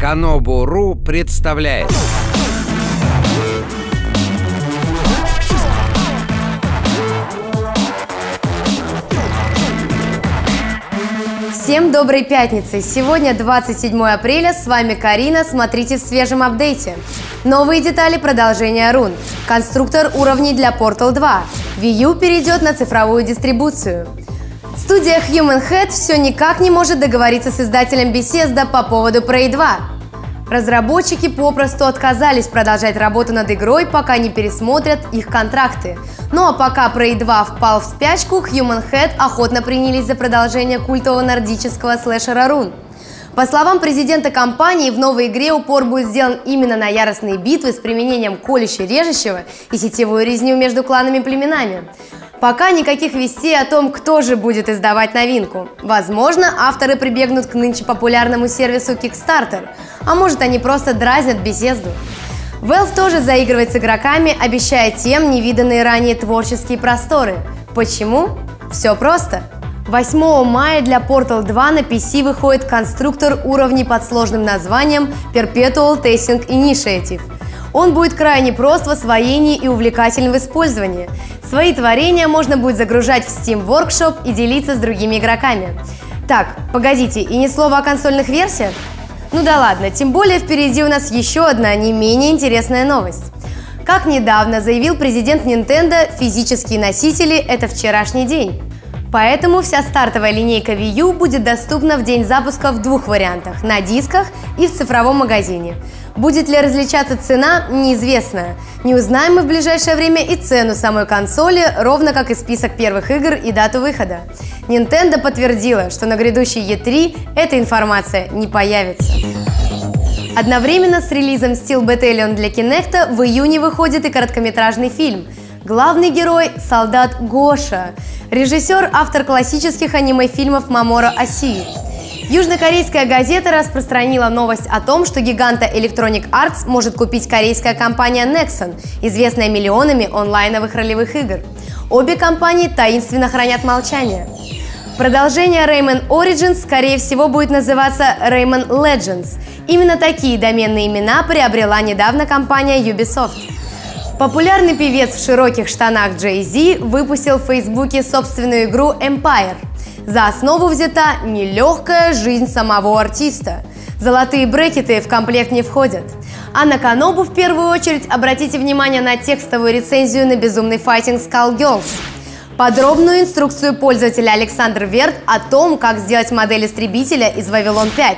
Kanobu.ru представляет. Всем доброй пятницы! Сегодня 27 апреля, с вами Карина, смотрите в свежем апдейте. Новые детали продолжения Rune. Конструктор уровней для Portal 2. Wii U перейдет на цифровую дистрибуцию. Студия Human Head все никак не может договориться с издателем Bethesda по поводу Prey 2. Разработчики попросту отказались продолжать работу над игрой, пока не пересмотрят их контракты. Ну а пока Prey 2 впал в спячку, Human Head охотно принялись за продолжение культового нордического слэшера Rune. По словам президента компании, в новой игре упор будет сделан именно на яростные битвы с применением колюще-режущего и сетевую резню между кланами и племенами. Пока никаких вестей о том, кто же будет издавать новинку. Возможно, авторы прибегнут к нынче популярному сервису Kickstarter, а может, они просто дразнят Bethesda. Valve тоже заигрывает с игроками, обещая тем невиданные ранее творческие просторы. Почему? Все просто. 8 мая для Portal 2 на PC выходит конструктор уровней под сложным названием Perpetual Testing Initiative. Он будет крайне прост в освоении и увлекателен в использовании. Свои творения можно будет загружать в Steam Workshop и делиться с другими игроками. Так, погодите, и ни слова о консольных версиях? Ну да ладно, тем более впереди у нас еще одна не менее интересная новость. Как недавно заявил президент Nintendo, физические носители — это вчерашний день. Поэтому вся стартовая линейка Wii U будет доступна в день запуска в двух вариантах – на дисках и в цифровом магазине. Будет ли различаться цена – неизвестно. Не узнаем мы в ближайшее время и цену самой консоли, ровно как и список первых игр и дату выхода. Nintendo подтвердила, что на грядущей E3 эта информация не появится. Одновременно с релизом Steel Battalion для Kinecta в июне выходит и короткометражный фильм. Главный герой – солдат Гоша, режиссер, автор классических аниме-фильмов Мамору Аси. Южнокорейская газета распространила новость о том, что гиганта Electronic Arts может купить корейская компания Nexon, известная миллионами онлайновых ролевых игр. Обе компании таинственно хранят молчание. Продолжение Rayman Origins, скорее всего, будет называться Rayman Legends. Именно такие доменные имена приобрела недавно компания Ubisoft. Популярный певец в широких штанах Jay-Z выпустил в Фейсбуке собственную игру Empire. За основу взята нелегкая жизнь самого артиста. Золотые брекеты в комплект не входят. А на Канобу в первую очередь обратите внимание на текстовую рецензию на «Безумный файтинг Скалгёрлз». Подробную инструкцию пользователя Александр Верт о том, как сделать модель истребителя из «Вавилон-5».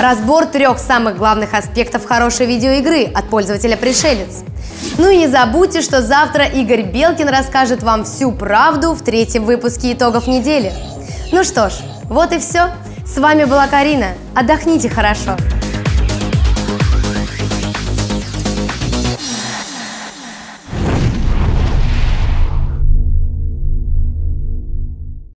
Разбор 3 самых главных аспектов хорошей видеоигры от пользователя «Пришелец». Ну и не забудьте, что завтра Игорь Белкин расскажет вам всю правду в 3-м выпуске итогов недели. Ну что ж, вот и все. С вами была Карина. Отдохните хорошо.